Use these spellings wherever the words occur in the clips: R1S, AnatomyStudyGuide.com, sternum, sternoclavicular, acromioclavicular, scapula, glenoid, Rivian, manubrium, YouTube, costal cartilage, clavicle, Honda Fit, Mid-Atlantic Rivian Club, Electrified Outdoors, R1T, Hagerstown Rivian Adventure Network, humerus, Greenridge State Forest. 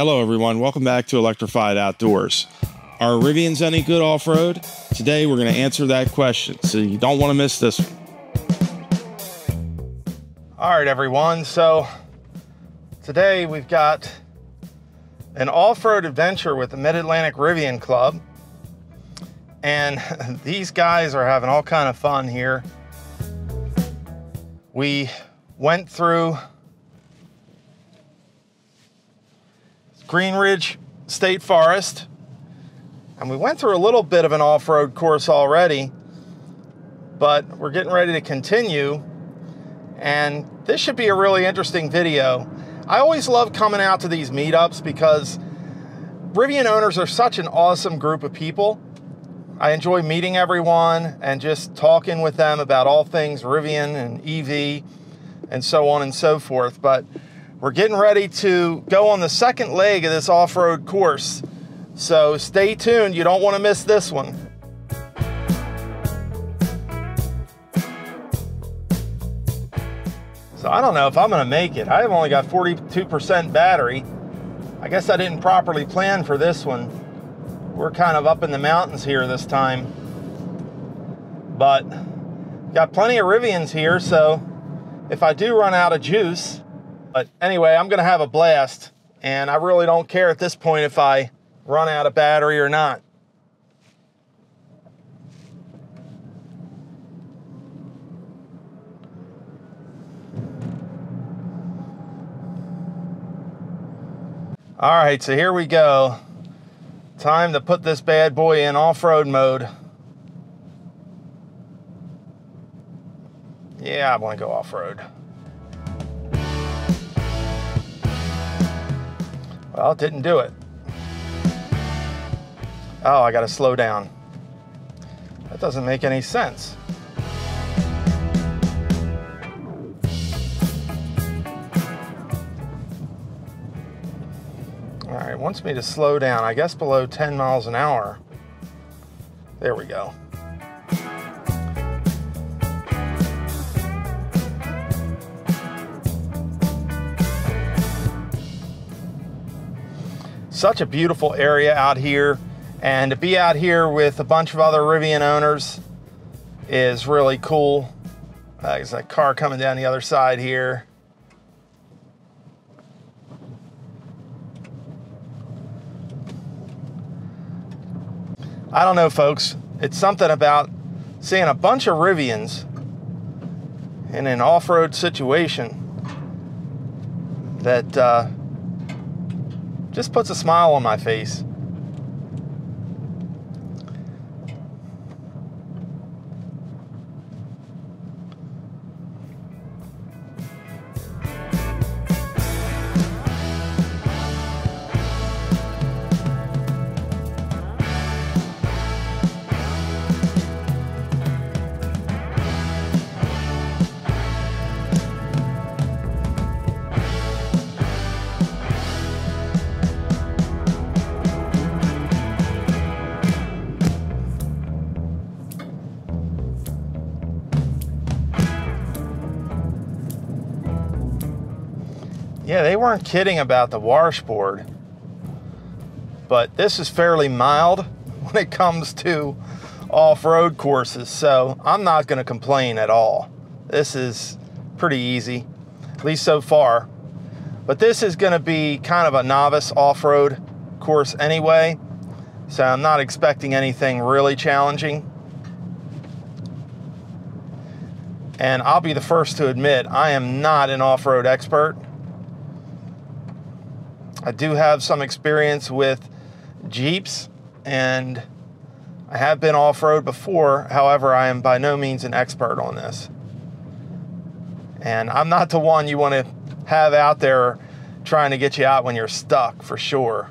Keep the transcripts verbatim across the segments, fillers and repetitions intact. Hello everyone, welcome back to Electrified Outdoors. Are Rivians any good off-road? Today we're going to answer that question, so you don't want to miss this one. All right everyone, so today we've got an off-road adventure with the Mid-Atlantic Rivian Club. And these guys are having all kind of fun here. We went through Greenridge State Forest, and we went through a little bit of an off-road course already, but we're getting ready to continue, and this should be a really interesting video. I always love coming out to these meetups because Rivian owners are such an awesome group of people. I enjoy meeting everyone and just talking with them about all things Rivian and E V and so on and so forth. But we're getting ready to go on the second leg of this off-road course, so stay tuned. You don't want to miss this one. So I don't know if I'm going to make it. I've only got forty-two percent battery. I guess I didn't properly plan for this one. We're kind of up in the mountains here this time. But got plenty of Rivians here, so if I do run out of juice. But anyway, I'm gonna have a blast, and I really don't care at this point if I run out of battery or not. All right, so here we go. Time to put this bad boy in off-road mode. Yeah, I wanna go off-road. Well, it didn't do it. Oh, I gotta slow down. That doesn't make any sense. All right, wants me to slow down, I guess below ten miles an hour. There we go. Such a beautiful area out here, and to be out here with a bunch of other Rivian owners is really cool. Uh, there's a car coming down the other side here. I don't know, folks. It's something about seeing a bunch of Rivians in an off-road situation that uh, just puts a smile on my face. Yeah, they weren't kidding about the washboard, but this is fairly mild when it comes to off-road courses, so I'm not going to complain at all. This is pretty easy, at least so far. But this is going to be kind of a novice off-road course anyway, so I'm not expecting anything really challenging. And I'll be the first to admit, I am not an off-road expert. I do have some experience with Jeeps, and I have been off-road before. However, I am by no means an expert on this. And I'm not the one you want to have out there trying to get you out when you're stuck, for sure.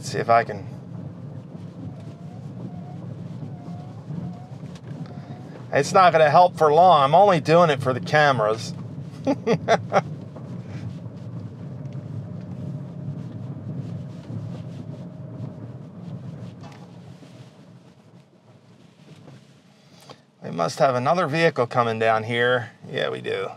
Let's see if I can. It's not going to help for long. I'm only doing it for the cameras. We must have another vehicle coming down here. Yeah, we do.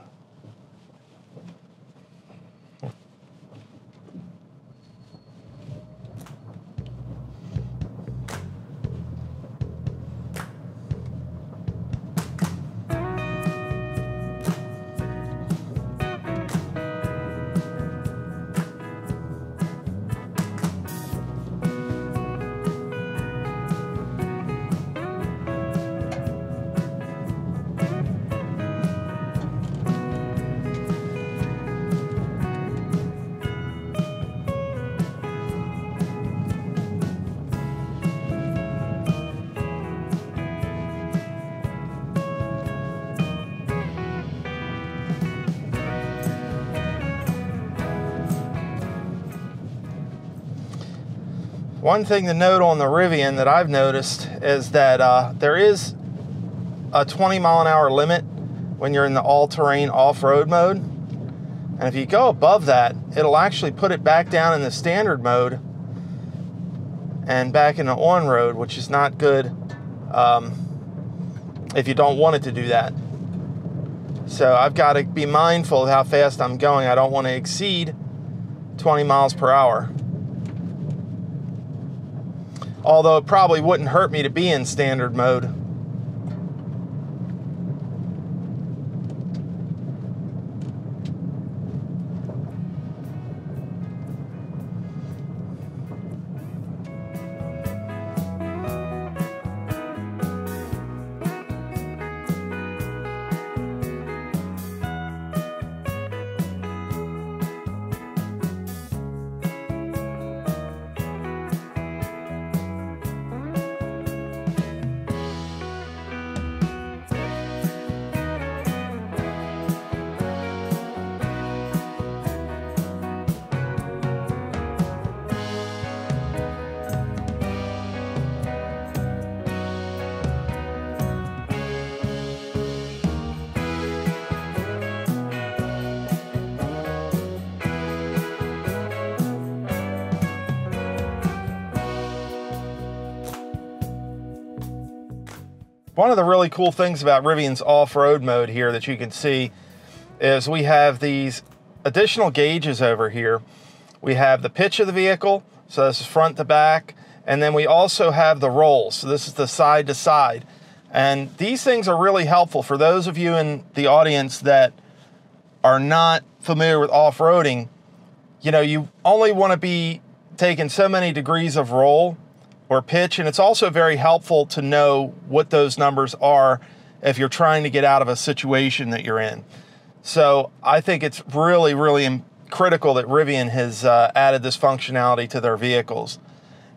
One thing to note on the Rivian that I've noticed is that uh, there is a twenty mile an hour limit when you're in the all-terrain off-road mode. And if you go above that, it'll actually put it back down in the standard mode and back into on-road, which is not good um, if you don't want it to do that. So I've got to be mindful of how fast I'm going. I don't want to exceed twenty miles per hour. Although it probably wouldn't hurt me to be in standard mode. One of the really cool things about Rivian's off-road mode here that you can see is we have these additional gauges over here. We have the pitch of the vehicle, so this is front to back, and then we also have the roll, so this is the side to side. And these things are really helpful for those of you in the audience that are not familiar with off-roading. You know, you only want to be taking so many degrees of roll or pitch, and it's also very helpful to know what those numbers are if you're trying to get out of a situation that you're in. So I think it's really, really critical that Rivian has uh, added this functionality to their vehicles.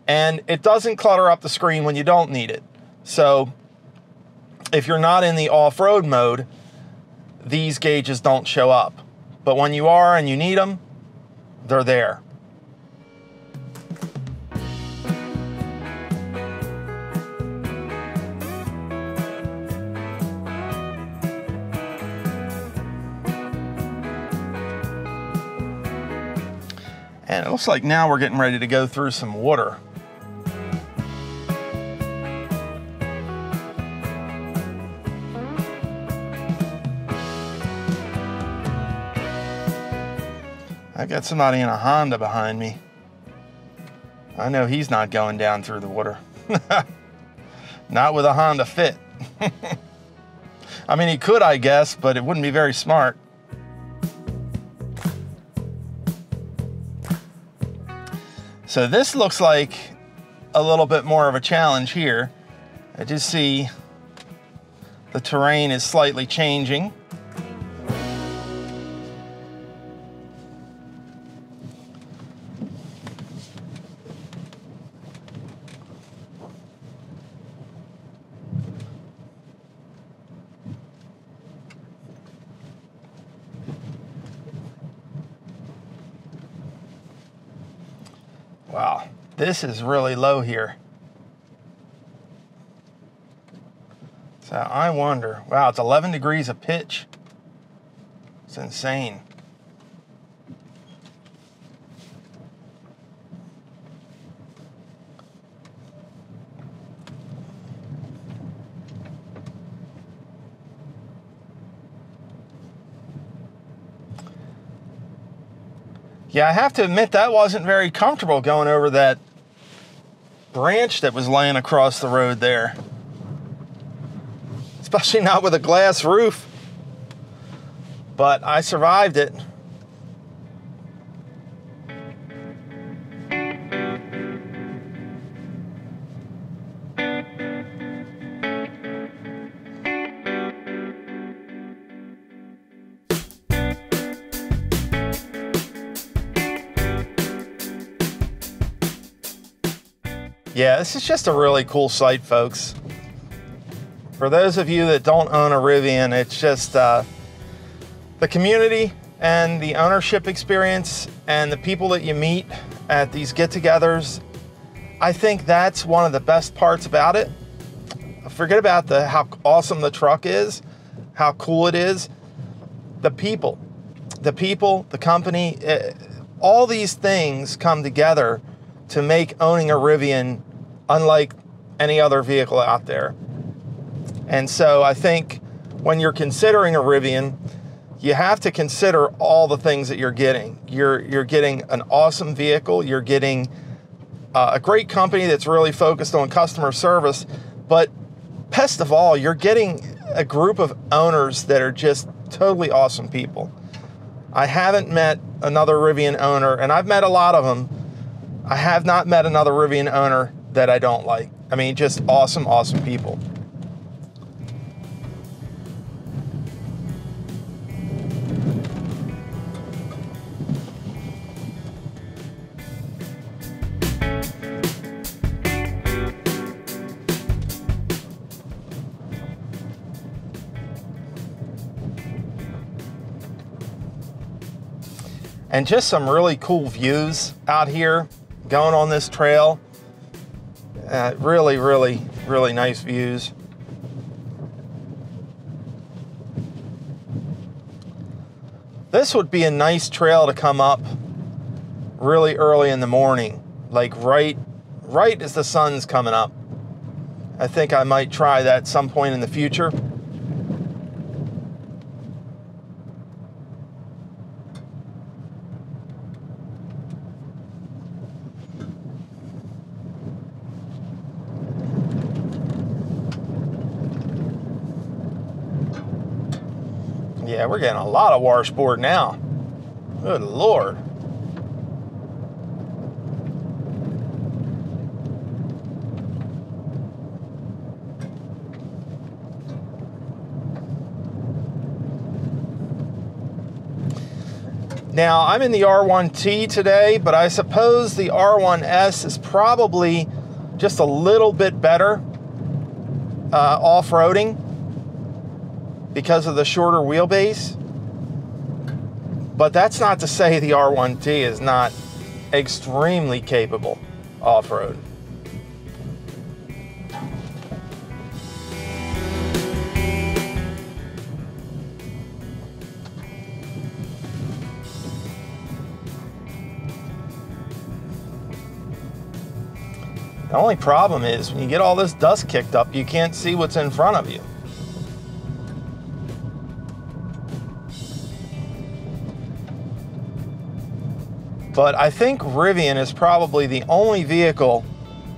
And it doesn't clutter up the screen when you don't need it. So if you're not in the off-road mode, these gauges don't show up. But when you are and you need them, they're there. And it looks like now we're getting ready to go through some water. I've got somebody in a Honda behind me. I know he's not going down through the water. Not with a Honda Fit. I mean, he could, I guess, but it wouldn't be very smart. So this looks like a little bit more of a challenge here. I just see the terrain is slightly changing. Wow, This is really low here. So I wonder, wow, it's eleven degrees of pitch. It's insane. Yeah, I have to admit that wasn't very comfortable going over that branch that was laying across the road there. Especially not with a glass roof. But I survived it. Yeah, this is just a really cool site, folks. For those of you that don't own a Rivian, it's just uh, the community and the ownership experience and the people that you meet at these get-togethers. I think that's one of the best parts about it. Forget about the how awesome the truck is, how cool it is. The people, the people, the company, it, all these things come together to make owning a Rivian unlike any other vehicle out there. And so I think when you're considering a Rivian, you have to consider all the things that you're getting. You're, you're getting an awesome vehicle, you're getting uh, a great company that's really focused on customer service, but best of all, you're getting a group of owners that are just totally awesome people. I haven't met another Rivian owner, and I've met a lot of them. I have not met another Rivian owner that I don't like. I mean, just awesome, awesome people. And just some really cool views out here going on this trail. Uh, really, really, really nice views. This would be a nice trail to come up really early in the morning, like right, right as the sun's coming up. I think I might try that some point in the future. Yeah, we're getting a lot of washboard now. Good Lord. Now, I'm in the R one T today, but I suppose the R one S is probably just a little bit better uh, off-roading, because of the shorter wheelbase. But that's not to say the R one T is not extremely capable off-road. The only problem is when you get all this dust kicked up, you can't see what's in front of you. But I think Rivian is probably the only vehicle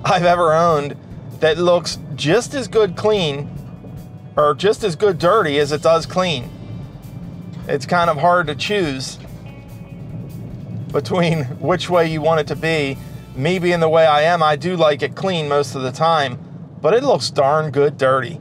I've ever owned that looks just as good clean, or just as good dirty as it does clean. It's kind of hard to choose between which way you want it to be. Me being the way I am, I do like it clean most of the time, but it looks darn good dirty.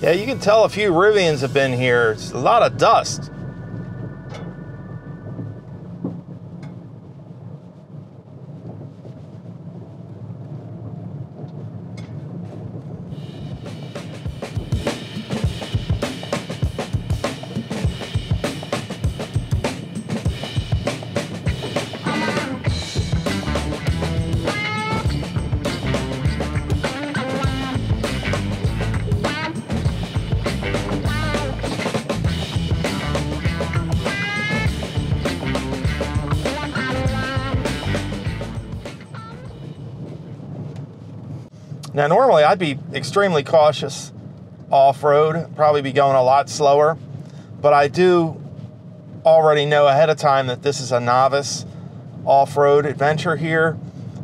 Yeah, you can tell a few Rivians have been here. It's a lot of dust. Now, normally I'd be extremely cautious off-road, probably be going a lot slower, but I do already know ahead of time that this is a novice off-road adventure here.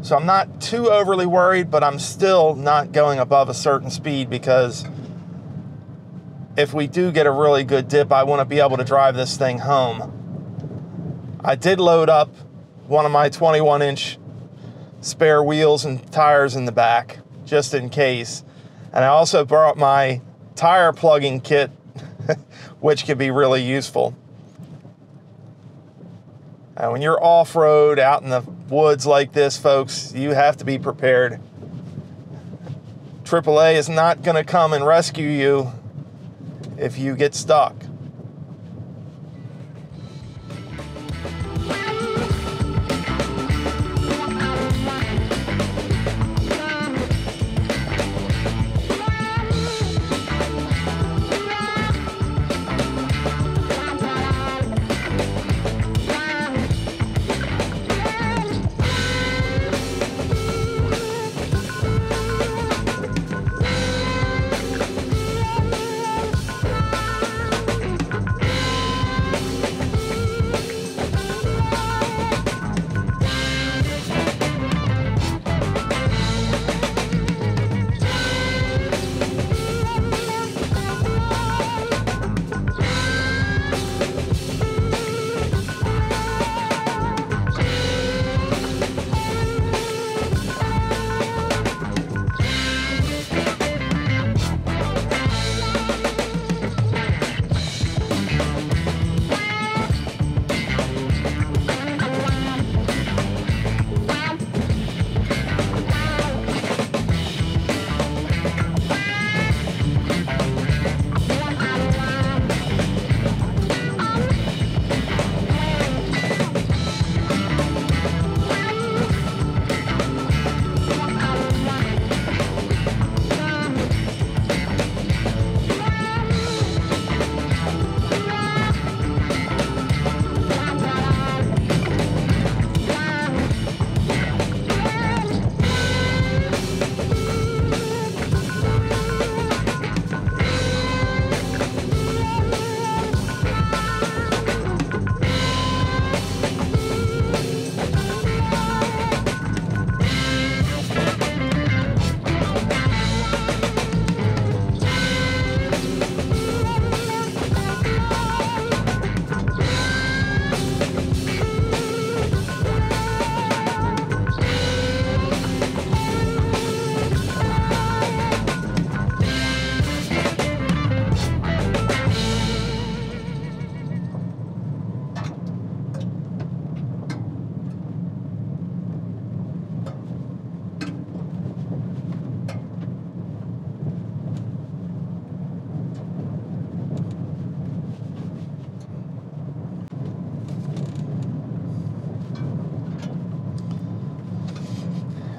So I'm not too overly worried, but I'm still not going above a certain speed because if we do get a really good dip, I want to be able to drive this thing home. I did load up one of my twenty-one inch spare wheels and tires in the back, just in case. And I also brought my tire plugging kit, which could be really useful. And when you're off-road out in the woods like this, folks, you have to be prepared. triple A is not going to come and rescue you if you get stuck.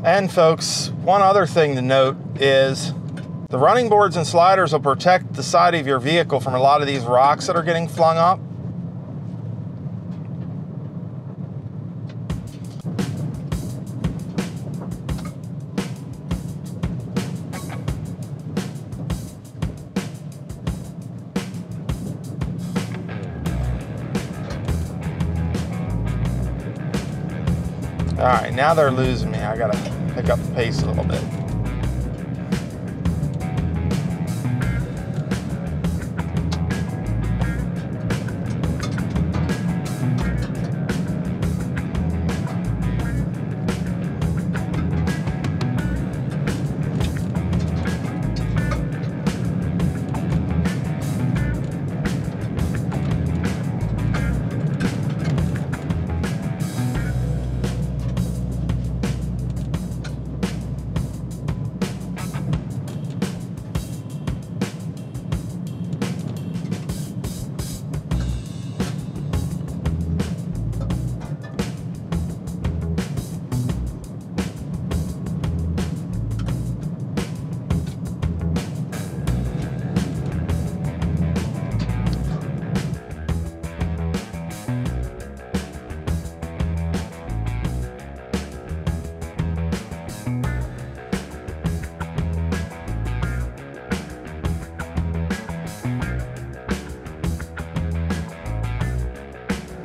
And folks, one other thing to note is the running boards and sliders will protect the side of your vehicle from a lot of these rocks that are getting flung up. All right, now they're losing me. I gotta pick up the pace a little bit.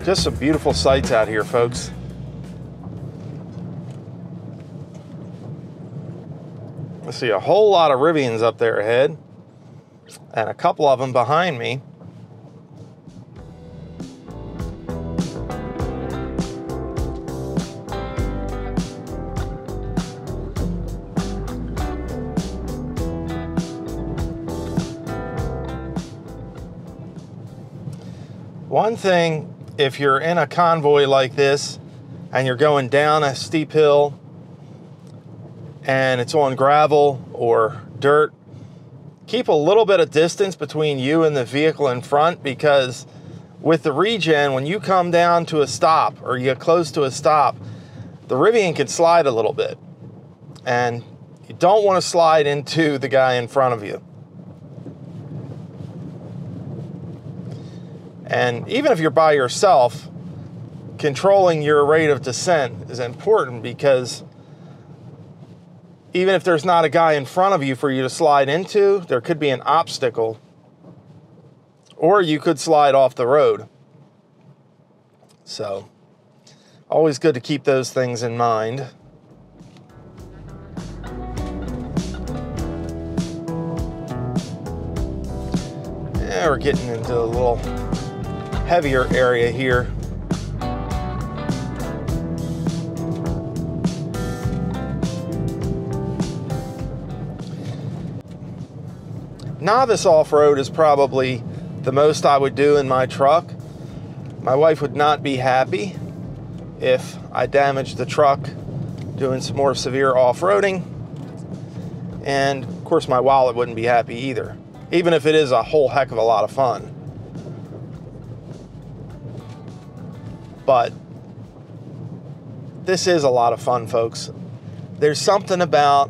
Just some beautiful sights out here, folks. I see a whole lot of Rivians up there ahead and a couple of them behind me. One thing, if you're in a convoy like this and you're going down a steep hill and it's on gravel or dirt, keep a little bit of distance between you and the vehicle in front, because with the regen, when you come down to a stop or you get close to a stop, the Rivian can slide a little bit, and you don't want to slide into the guy in front of you. And even if you're by yourself, controlling your rate of descent is important, because even if there's not a guy in front of you for you to slide into, there could be an obstacle, or you could slide off the road. So, always good to keep those things in mind. Yeah, we're getting into a little heavier area here. Novice off-road is probably the most I would do in my truck. My wife would not be happy if I damaged the truck doing some more severe off-roading. And of course my wallet wouldn't be happy either, even if it is a whole heck of a lot of fun. But this is a lot of fun, folks. There's something about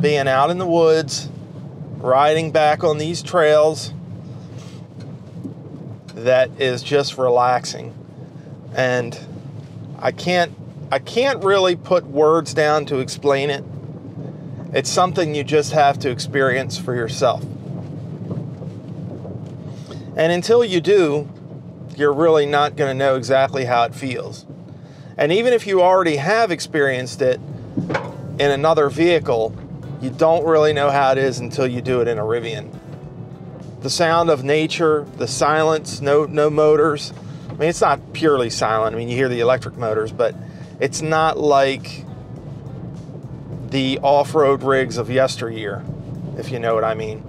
being out in the woods, riding back on these trails, that is just relaxing. And I can't, I can't really put words down to explain it. It's something you just have to experience for yourself. And until you do, you're really not going to know exactly how it feels. And even if you already have experienced it in another vehicle, you don't really know how it is until you do it in a Rivian. The sound of nature, the silence, no, no motors. I mean, it's not purely silent. I mean, you hear the electric motors, but it's not like the off-road rigs of yesteryear, if you know what I mean.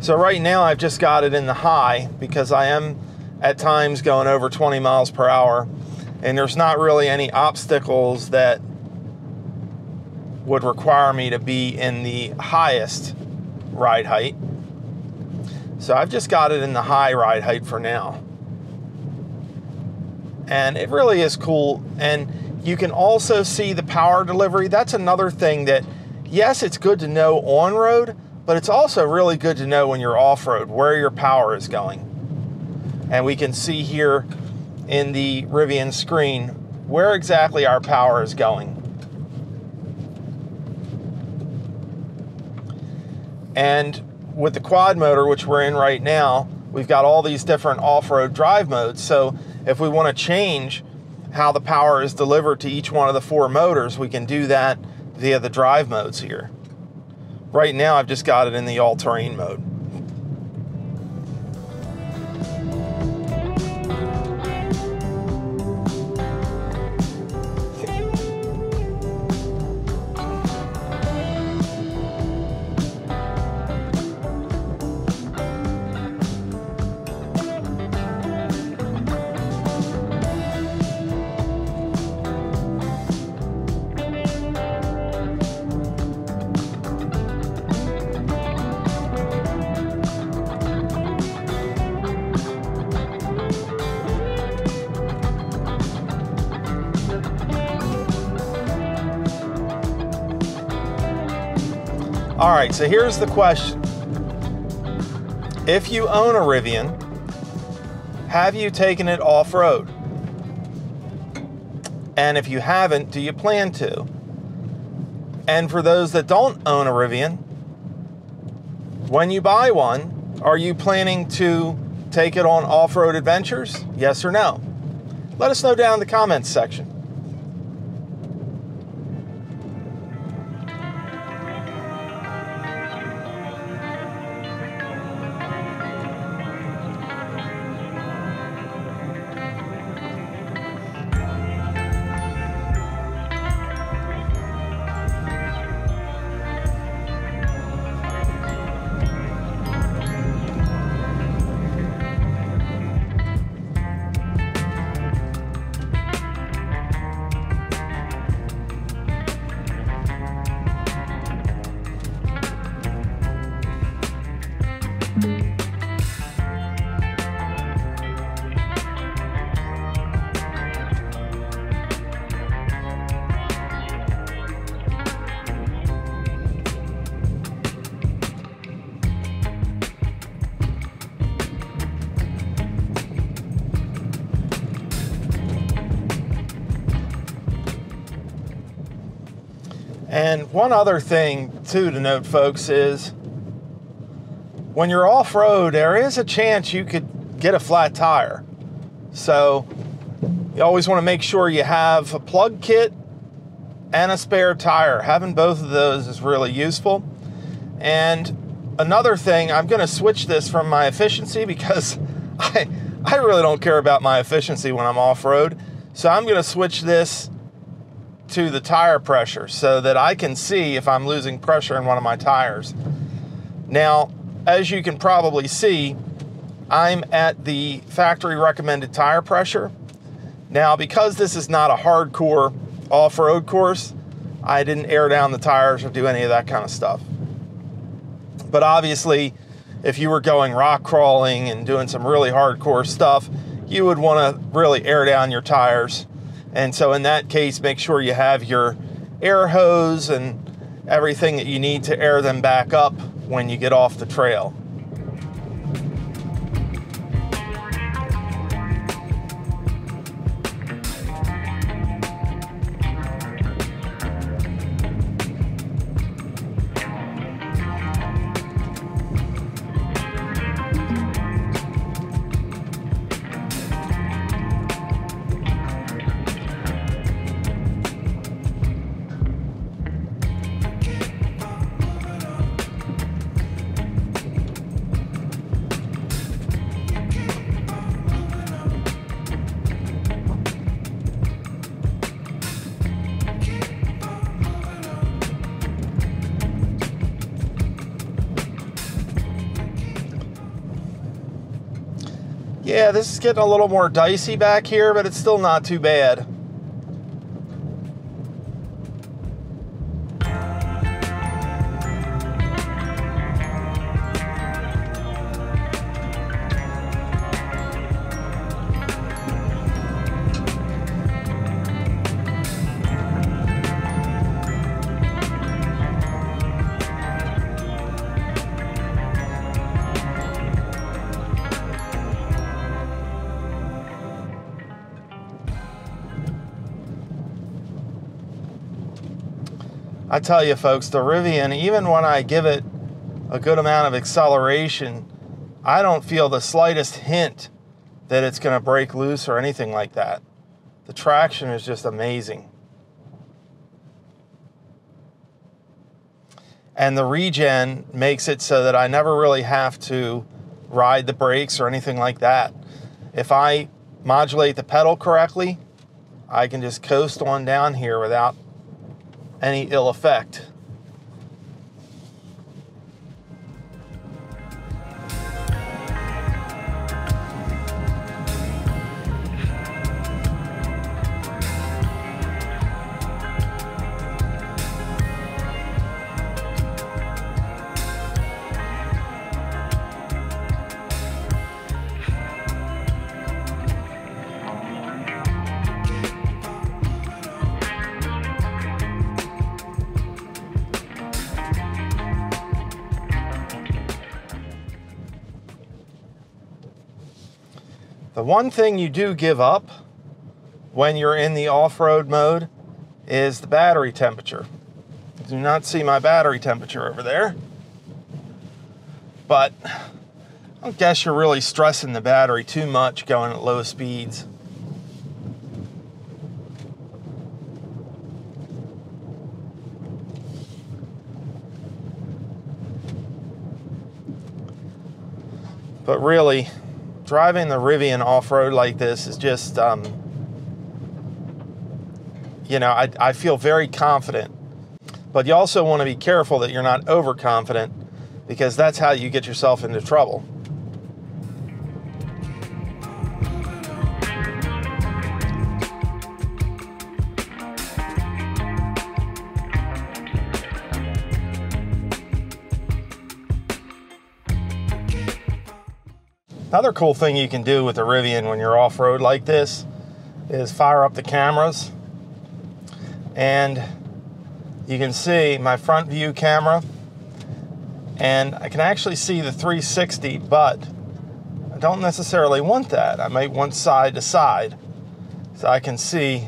So right now I've just got it in the high, because I am at times going over twenty miles per hour, and there's not really any obstacles that would require me to be in the highest ride height. So I've just got it in the high ride height for now. And it really is cool. And you can also see the power delivery. That's another thing that, yes, it's good to know on road, but it's also really good to know when you're off-road where your power is going. And we can see here in the Rivian screen where exactly our power is going. And with the quad motor, which we're in right now, we've got all these different off-road drive modes. So if we want to change how the power is delivered to each one of the four motors, we can do that via the drive modes here. Right now, I've just got it in the all-terrain mode. All right, so here's the question. If you own a Rivian, have you taken it off-road? And if you haven't, do you plan to? And for those that don't own a Rivian, when you buy one, Are you planning to take it on off-road adventures? Yes or no? Let us know down in the comments section. And one other thing too to note, folks, is when you're off-road, there is a chance you could get a flat tire. So you always want to make sure you have a plug kit and a spare tire. Having both of those is really useful. And another thing, I'm going to switch this from my efficiency because I, I really don't care about my efficiency when I'm off-road. So I'm going to switch this to the tire pressure so that I can see if I'm losing pressure in one of my tires. Now, as you can probably see, I'm at the factory recommended tire pressure. Now, because this is not a hardcore off-road course, I didn't air down the tires or do any of that kind of stuff. But obviously, if you were going rock crawling and doing some really hardcore stuff, you would want to really air down your tires. And so in that case, make sure you have your air hose and everything that you need to air them back up when you get off the trail. Yeah, this is getting a little more dicey back here, but it's still not too bad. I tell you, folks, the Rivian, even when I give it a good amount of acceleration, I don't feel the slightest hint that it's going to break loose or anything like that. The traction is just amazing. And the regen makes it so that I never really have to ride the brakes or anything like that. If I modulate the pedal correctly, I can just coast on down here without any ill effect. The one thing you do give up when you're in the off-road mode is the battery temperature. Do not see my battery temperature over there, but I guess you're really stressing the battery too much going at low speeds. But really, driving the Rivian off-road like this is just, um, you know, I, I feel very confident. But you also want to be careful that you're not overconfident, because that's how you get yourself into trouble. Another cool thing you can do with the Rivian when you're off-road like this is fire up the cameras, and you can see my front view camera, and I can actually see the three sixty, but I don't necessarily want that. I might want side to side, so I can see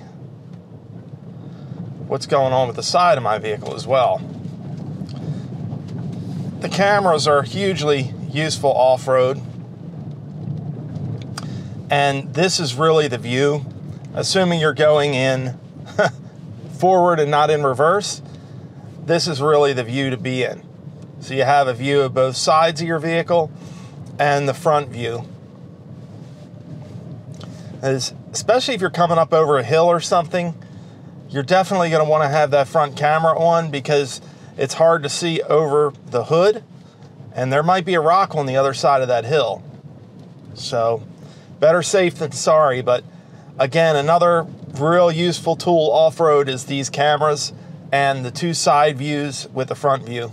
what's going on with the side of my vehicle as well. The cameras are hugely useful off-road. And this is really the view, assuming you're going in forward and not in reverse. This is really the view to be in. So you have a view of both sides of your vehicle and the front view. As, especially if you're coming up over a hill or something, you're definitely going to want to have that front camera on, because it's hard to see over the hood, and there might be a rock on the other side of that hill. So better safe than sorry, but again, another real useful tool off-road is these cameras and the two side views with the front view.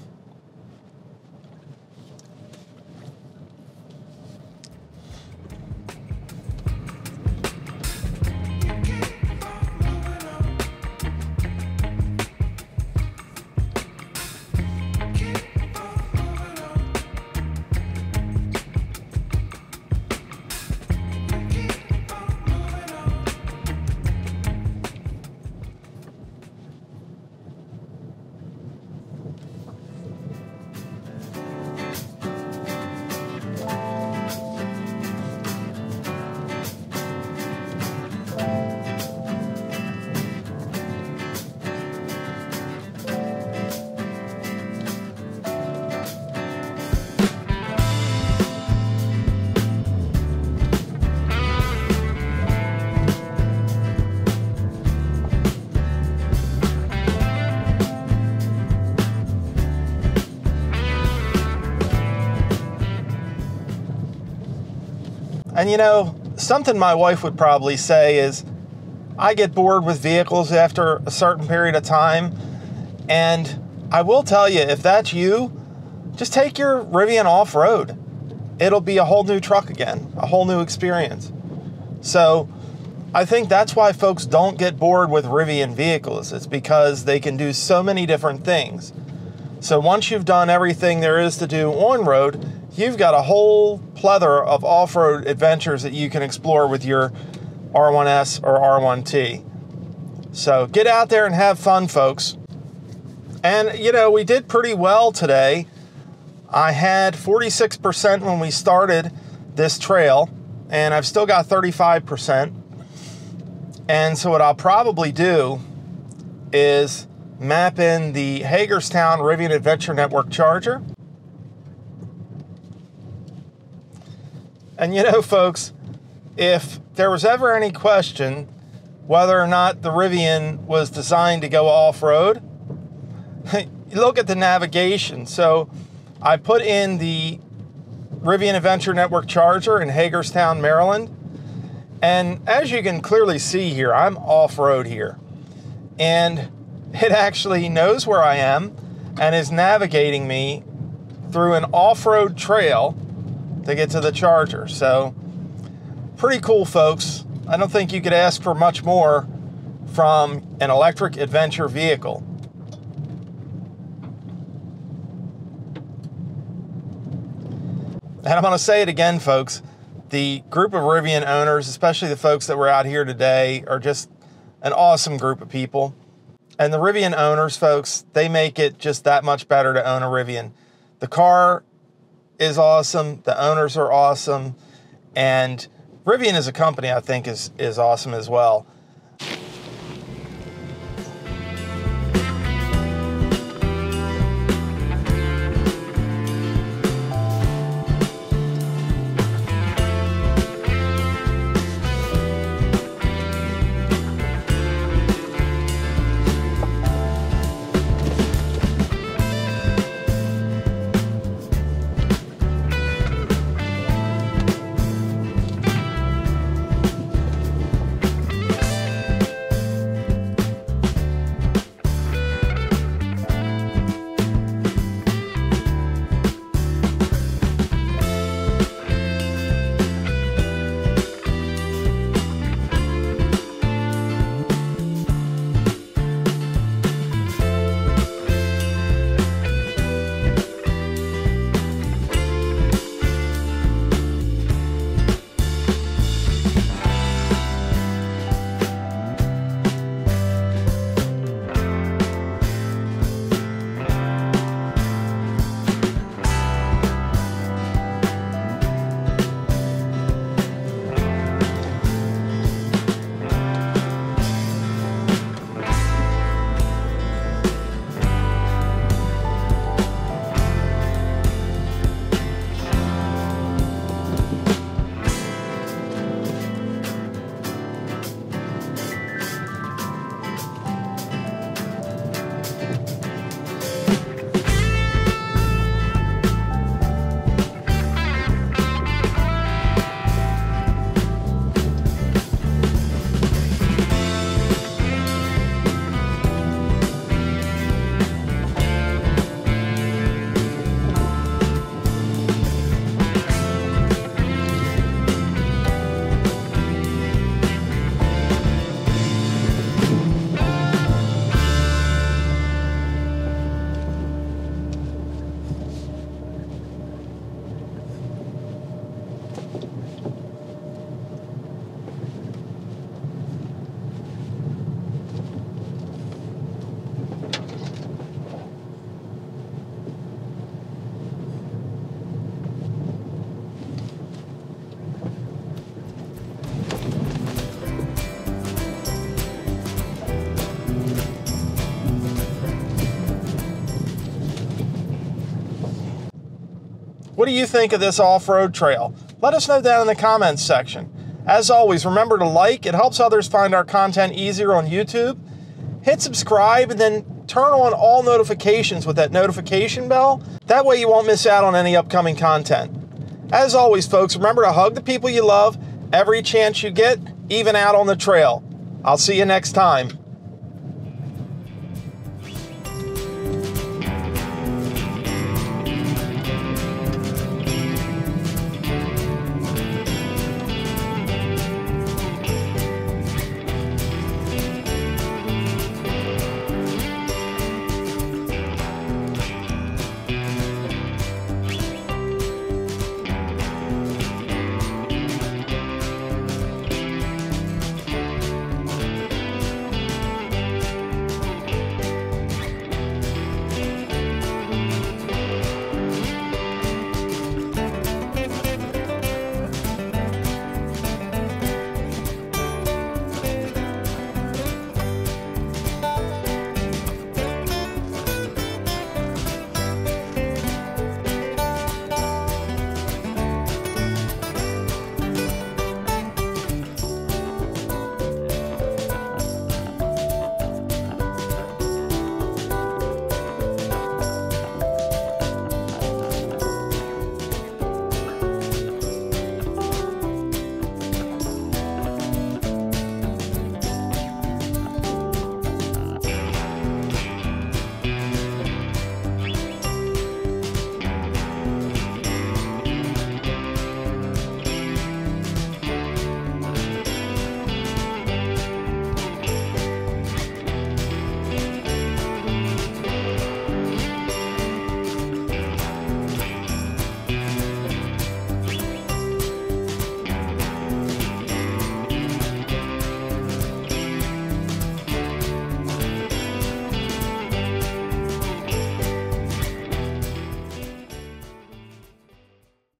And you know, something my wife would probably say is, I get bored with vehicles after a certain period of time. And I will tell you, if that's you, just take your Rivian off-road. It'll be a whole new truck again, a whole new experience. So I think that's why folks don't get bored with Rivian vehicles. It's because they can do so many different things. So once you've done everything there is to do on-road, you've got a whole plethora of off-road adventures that you can explore with your R one S or R one T. So get out there and have fun, folks. And you know, we did pretty well today. I had forty-six percent when we started this trail, and I've still got thirty-five percent. And so what I'll probably do is map in the Hagerstown Rivian Adventure Network charger. And you know, folks, if there was ever any question whether or not the Rivian was designed to go off-road, look at the navigation. So I put in the Rivian Adventure Network charger in Hagerstown, Maryland. And as you can clearly see here, I'm off-road here. And it actually knows where I am and is navigating me through an off-road trail to get to the charger. So pretty cool, folks. I don't think you could ask for much more from an electric adventure vehicle. And I'm gonna say it again, folks, the group of Rivian owners, especially the folks that were out here today, are just an awesome group of people. And the Rivian owners, folks, they make it just that much better to own a Rivian. The car is awesome. The owners are awesome. And Rivian as a company, I think, is, is awesome as well. What do you think of this off-road trail? Let us know down in the comments section. As always, remember to like. It helps others find our content easier on YouTube. Hit subscribe and then turn on all notifications with that notification bell. That way you won't miss out on any upcoming content. As always, folks, remember to hug the people you love every chance you get, even out on the trail. I'll see you next time.